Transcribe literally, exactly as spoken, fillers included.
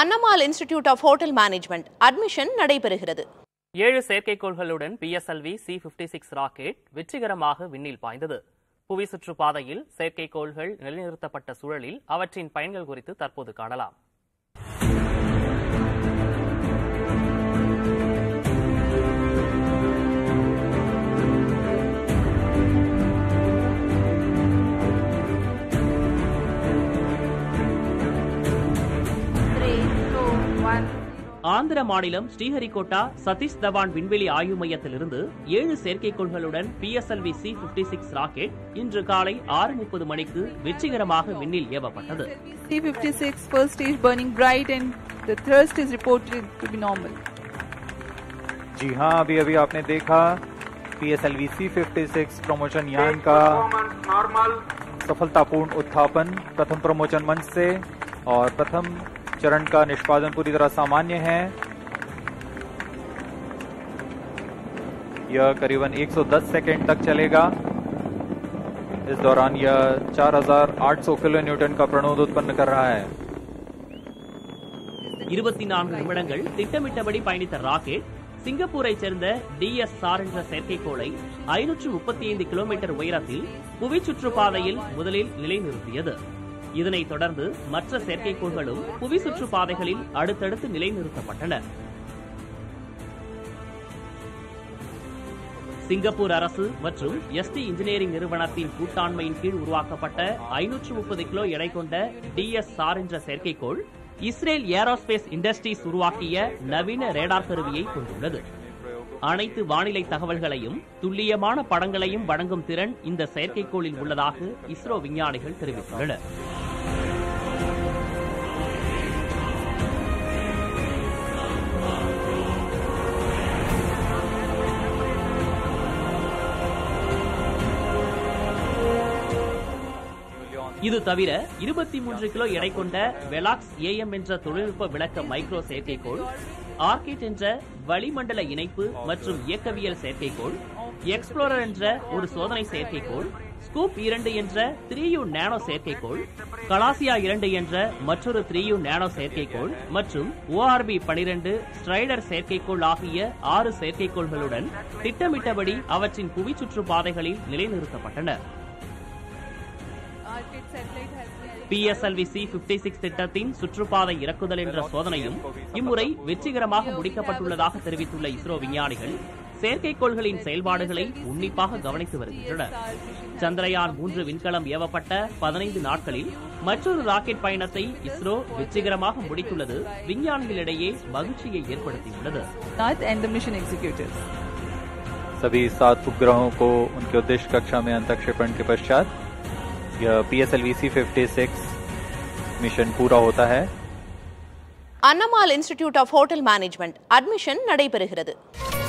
Annamalaai Institute of Hotel Management admission நடைபெறுகிறது. ஏழு செயற்கைக்கோள்களுடன் P S L V C fifty-six rocket வெற்றிகரமாக விண்ணில் பாய்ந்தது. புவி சுற்றுப்பாதையில் செயற்கைக்கோள்கள் நிலைநிறுத்தப்பட்ட சூழலில் அவற்றின் பயன்கள் குறித்து தற்போது காணலாம். ஆந்திர மாநிலம் ஸ்ரீஹரிகோட்டா சதீஷ் தவான் விண்வெளி ஆய்வு மையத்திலிருந்து ஏழு செயற்கைக்கோள்களுடன் P S L V C fifty-six rocket இன்று காலை ஆறு முப்பது மணிக்கு வெற்றிகரமாக விண்ணில் ஏவப்பட்டது. C fifty-six first stage burning bright and the thrust is reported to be normal. जी हाँ, अभी अभी आपने देखा P S L V C fifty-six प्रमोशन यान का सफलतापूर्ण उत्थापन प्रथम प्रमोचन मंच से और प्रथम चरण का निष्पादन पूरी तरह सामान्य है। यह करीबन एक सौ दस सेकंड तक चलेगा। इस दौरान यह चार हज़ार आठ सौ किलो न्यूटन का प्रणोद उत्पन्न कर रहा है। இருபத்தி நான்கு நிமிடங்கள் திட்டமிட்டபடி பயணித்த ராக்கெட் சிங்கப்பூரை சேர்ந்த D S R என்ற செயற்கைக்கோளை ஐநூற்று முப்பத்தி ஐந்து கிலோமீட்டர் உயரத்தில் புவி சுற்றுப்பாதையில் முதலில் நிலைநிறுத்தியது. இதனைத் தொடர்ந்து மற்ற செயற்கைக்கோள்களும் புவி சுற்றுப்பாதைகளில் அடுத்தடுத்து நிலைநிறுத்தப்பட்டன. சிங்கப்பூர் அரசு மற்றும் எஸ்டி இன்ஜினியரிங் நிறுவனத்தின் கூட்டாண்மையின் கீழ் உருவாக்கப்பட்ட ஐநூற்று முப்பது கிலோ எடை கொண்ட D S R என்ற செயற்கைக்கோள் இஸ்ரேல் ஏரோஸ்பேஸ் இண்டஸ்ட்ரீஸ் உருவாக்கிய நவீன ரேடார் கருவியை கொண்டுள்ளது. அனைத்து வானிலை தகவல்களையும் துல்லியமான படங்களையும் வழங்கும் திறன் இந்த செயற்கைக்கோளில் உள்ளதாக இஸ்ரோ விஞ்ஞானிகள் தெரிவித்துள்ளனர். இது தவிர இருபத்தி மூன்று கிலோ எடை கொண்ட வெலாக்ஸ் ஏஎம் என்ற தொழில்நுட்ப விளக்க மைக்ரோ செயற்கைக்கோள், ஆர்கிட் என்ற வளிமண்டல இணைப்பு மற்றும் இயக்கவியல் செயற்கைக்கோள், எக்ஸ்ப்ளோரர் என்ற ஒரு சோதனை செயற்கைக்கோள், ஸ்கூப் இரண்டு என்ற த்ரீயு நானோ செயற்கைக்கோள், கலாசியா இரண்டு என்ற மற்றொரு த்ரீயு நானோ செயற்கைக்கோள் மற்றும் O R B பனிரெண்டு ஸ்ட்ரைடர் செயற்கைக்கோள் ஆகிய ஆறு செயற்கைக்கோள்களுடன் திட்டமிட்டபடி அவற்றின் புவி சுற்றுப்பாதைகளில் நிலைநிறுத்தப்பட்டன. P S L V C fifty-six திட்டத்தின் சுற்றுப்பாதை இறக்குதல் என்ற சோதனையும் இம்முறை வெற்றிகரமாக முடிக்கப்பட்டுள்ளதாக தெரிவித்துள்ள இஸ்ரோ விஞ்ஞானிகள் செயற்கைக்கோள்களின் செயல்பாடுகளை உன்னிப்பாக கவனித்து வருகின்றனர். சந்திரயான் மூன்று விண்கலம் ஏவப்பட்ட பதினைந்து நாட்களில் மற்றொரு ராக்கெட் பயணத்தை இஸ்ரோ வெற்றிகரமாக முடித்துள்ளது விஞ்ஞானிகளிடையே மகிழ்ச்சியை ஏற்படுத்தியுள்ளது. सभी सात उपग्रहों को उनके उद्देश्य कक्षा में अंतक्षेपण के पश्चात P S L V C fifty-six mission पूरा होता है. Annamalaai Institute of Hotel Management admission நடைபெறுகிறது.